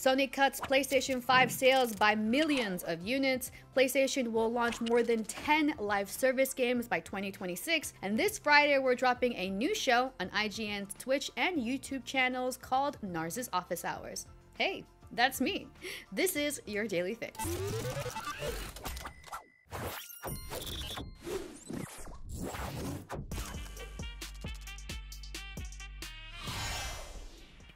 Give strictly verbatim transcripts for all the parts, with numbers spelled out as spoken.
Sony cuts PlayStation five sales by millions of units. PlayStation will launch more than ten live service games by twenty twenty-six. And this Friday, we're dropping a new show on I G N's Twitch and YouTube channels called Nars's Office Hours. Hey, that's me. This is your Daily Fix.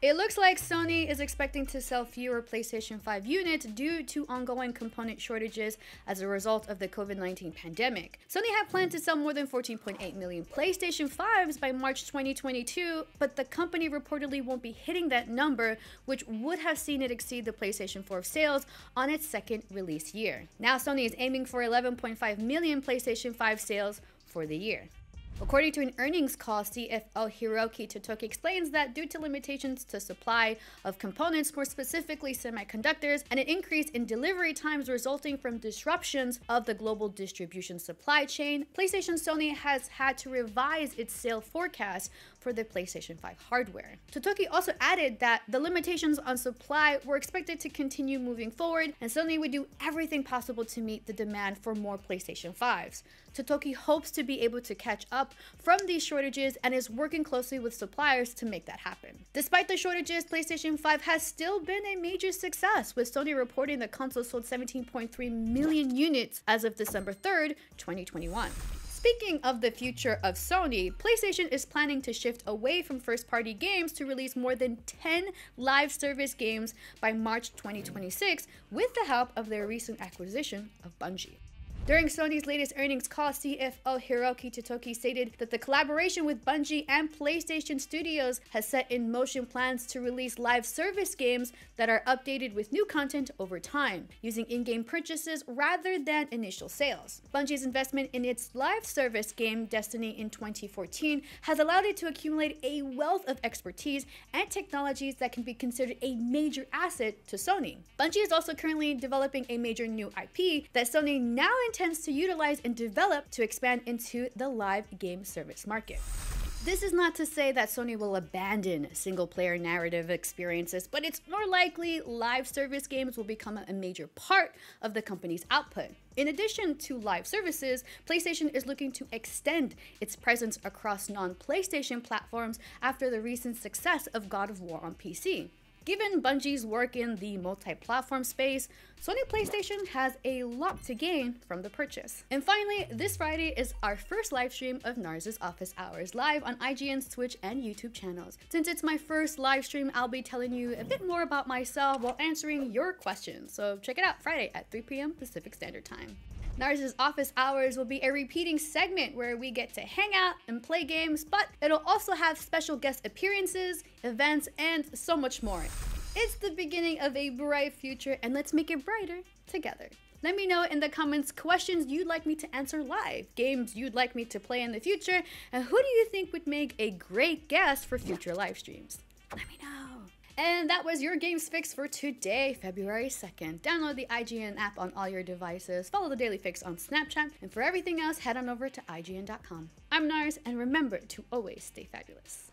It looks like Sony is expecting to sell fewer PlayStation five units due to ongoing component shortages as a result of the COVID nineteen pandemic. Sony had planned to sell more than fourteen point eight million PlayStation fives by March twenty twenty-two, but the company reportedly won't be hitting that number, which would have seen it exceed the PlayStation four sales on its second release year. Now Sony is aiming for eleven point five million PlayStation five sales for the year. According to an earnings call, C F O Hiroki Totoki explains that due to limitations to supply of components, more specifically semiconductors, and an increase in delivery times resulting from disruptions of the global distribution supply chain, PlayStation Sony has had to revise its sale forecast for the PlayStation five hardware. Totoki also added that the limitations on supply were expected to continue moving forward, and Sony would do everything possible to meet the demand for more PlayStation fives. Totoki hopes to be able to catch up from these shortages and is working closely with suppliers to make that happen. Despite the shortages, PlayStation five has still been a major success, with Sony reporting the console sold seventeen point three million units as of December third, twenty twenty-one. Speaking of the future of Sony, PlayStation is planning to shift away from first-party games to release more than ten live service games by March twenty twenty-six with the help of their recent acquisition of Bungie. During Sony's latest earnings call, C F O Hiroki Totoki stated that the collaboration with Bungie and PlayStation Studios has set in motion plans to release live service games that are updated with new content over time, using in-game purchases rather than initial sales. Bungie's investment in its live service game, Destiny, in twenty fourteen has allowed it to accumulate a wealth of expertise and technologies that can be considered a major asset to Sony. Bungie is also currently developing a major new I P that Sony now intends to utilize and develop to expand into the live game service market. This is not to say that Sony will abandon single-player narrative experiences, but it's more likely live service games will become a major part of the company's output. In addition to live services, PlayStation is looking to extend its presence across non-PlayStation platforms after the recent success of God of War on P C. Given Bungie's work in the multi-platform space, Sony PlayStation has a lot to gain from the purchase. And finally, this Friday is our first live stream of Nars's Office Hours live on I G N's Twitch and YouTube channels. Since it's my first live stream, I'll be telling you a bit more about myself while answering your questions. So check it out Friday at three p m Pacific Standard Time. Nars's Office Hours will be a repeating segment where we get to hang out and play games, but it'll also have special guest appearances, events, and so much more. It's the beginning of a bright future, and let's make it brighter together. Let me know in the comments questions you'd like me to answer live, games you'd like me to play in the future, and who do you think would make a great guest for future live streams? Let me know. And that was your Games Fix for today, February second. Download the I G N app on all your devices, follow the Daily Fix on Snapchat, and for everything else, head on over to I G N dot com. I'm Nars, and remember to always stay fabulous.